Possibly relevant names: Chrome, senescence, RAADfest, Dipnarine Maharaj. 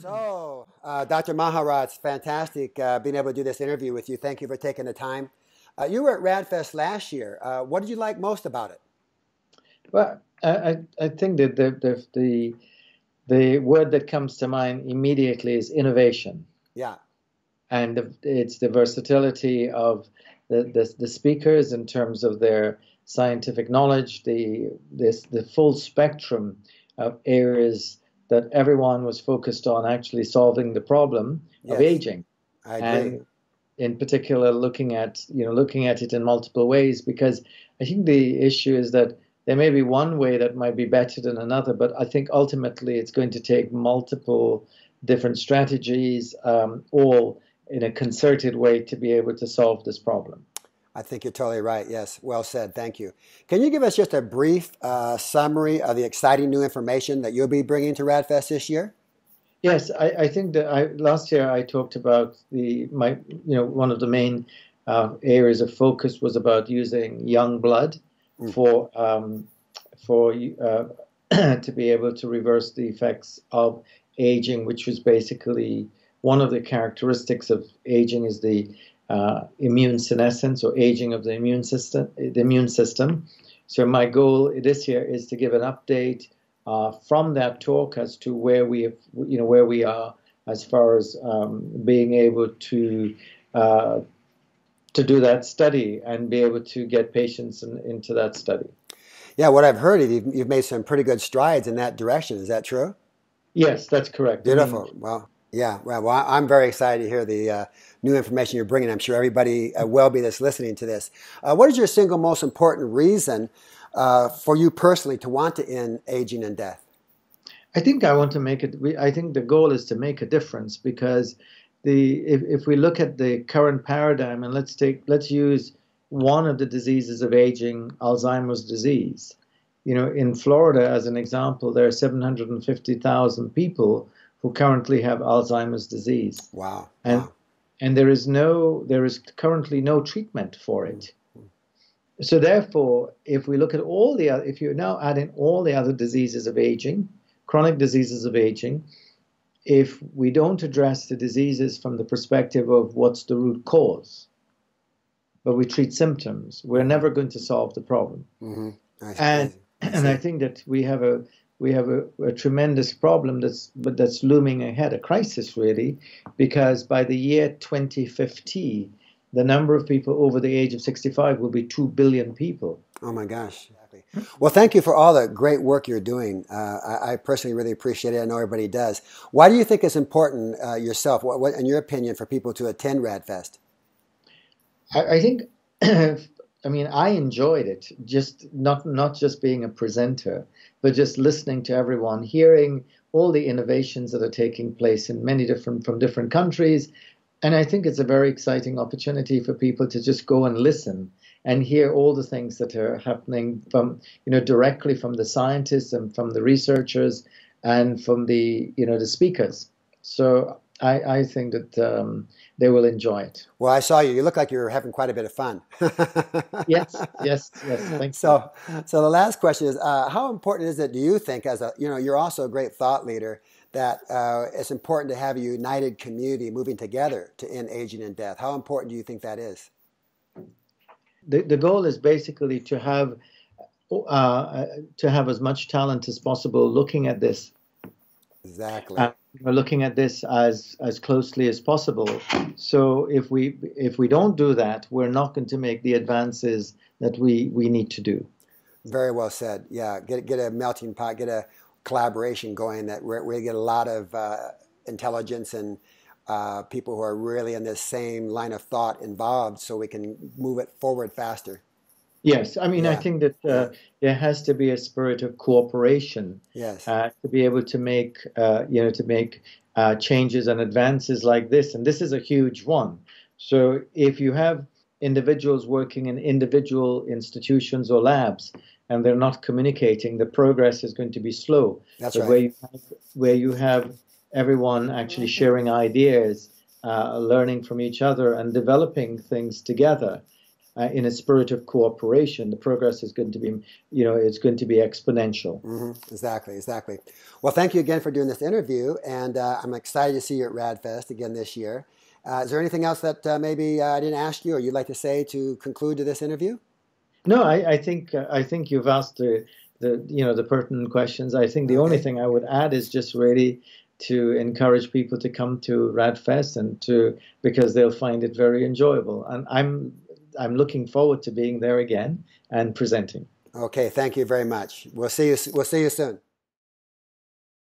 So, Dr. Maharaj, fantastic being able to do this interview with you. Thank you for taking the time. You were at RAADfest last year. What did you like most about it? Well, I think that the word that comes to mind immediately is innovation. Yeah. And it's the versatility of the speakers in terms of their scientific knowledge, the full spectrum of areas that everyone was focused on actually solving the problem of aging. I agree. And in particular, looking at it in multiple ways, because I think the issue is that there may be one way that might be better than another, but I think ultimately it's going to take multiple different strategies, all in a concerted way, to be able to solve this problem. I think you're totally right. Yes, well said. Thank you. Can you give us just a brief summary of the exciting new information that you'll be bringing to RAADfest this year? Yes, I think that last year I talked about one of the main areas of focus was about using young blood to be able to reverse the effects of aging, which was basically one of the characteristics of aging is the immune senescence, or aging of the immune system. So my goal this year is to give an update from that talk as to where we are as far as being able to do that study and be able to get patients into that study. Yeah, what I've heard is you've made some pretty good strides in that direction. Is that true? Yes, that's correct. Beautiful. Wow. Yeah, right. Well, I'm very excited to hear the new information you're bringing. I'm sure everybody will be that's listening to this. What is your single most important reason for you personally to want to end aging and death? I think I want to make it. I think the goal is to make a difference, because if we look at the current paradigm, and let's use one of the diseases of aging, Alzheimer's disease. You know, in Florida, as an example, there are 750,000 people who currently have Alzheimer's disease. Wow. And there is currently no treatment for it. So therefore, if we look at if you now add in all the other diseases of aging, chronic diseases of aging, if we don't address the diseases from the perspective of what's the root cause, but we treat symptoms, we're never going to solve the problem. Mm-hmm. And I think that we have a tremendous problem that's looming ahead, a crisis really, because by the year 2050, the number of people over the age of 65 will be 2 billion people. Oh my gosh. Exactly. Well, thank you for all the great work you're doing. I personally really appreciate it. I know everybody does. Why do you think it's important yourself, in your opinion, for people to attend RAADfest? I think, I mean, I enjoyed it, just not just being a presenter, but just listening to everyone, hearing all the innovations that are taking place in from different countries. And I think it's a very exciting opportunity for people to just go and listen and hear all the things that are happening from, directly from the scientists and from the researchers and from the speakers. So I think that they will enjoy it. Well, I saw you. You look like you were having quite a bit of fun. Yes. Thanks. So the last question is, how important is it, do you think, as you're also a great thought leader, that it's important to have a united community moving together to end aging and death? How important do you think that is? The goal is basically to have as much talent as possible looking at this. Exactly. We're looking at this as closely as possible. So if we don't do that, we're not going to make the advances that we need to do. Very well said. Yeah, get a melting pot, get a collaboration going that we get a lot of intelligence and people who are really in this same line of thought involved, so we can move it forward faster. Yes, I mean, yeah. I think that there has to be a spirit of cooperation. Yes, to be able to make changes and advances like this, and this is a huge one. So if you have individuals working in individual institutions or labs, and they're not communicating, the progress is going to be slow. That's right. Where you have everyone actually sharing ideas, learning from each other, and developing things together. in a spirit of cooperation, the progress is going to be, it's going to be exponential. Mm-hmm. Exactly, exactly. Well, thank you again for doing this interview, and I'm excited to see you at RAADfest again this year. Is there anything else that maybe I didn't ask you, or you'd like to say to conclude to this interview? No, I think you've asked the pertinent questions. I think the only thing I would add is just really to encourage people to come to RAADfest and because they'll find it very enjoyable. And I'm looking forward to being there again and presenting. Okay, thank you very much. We'll see you soon.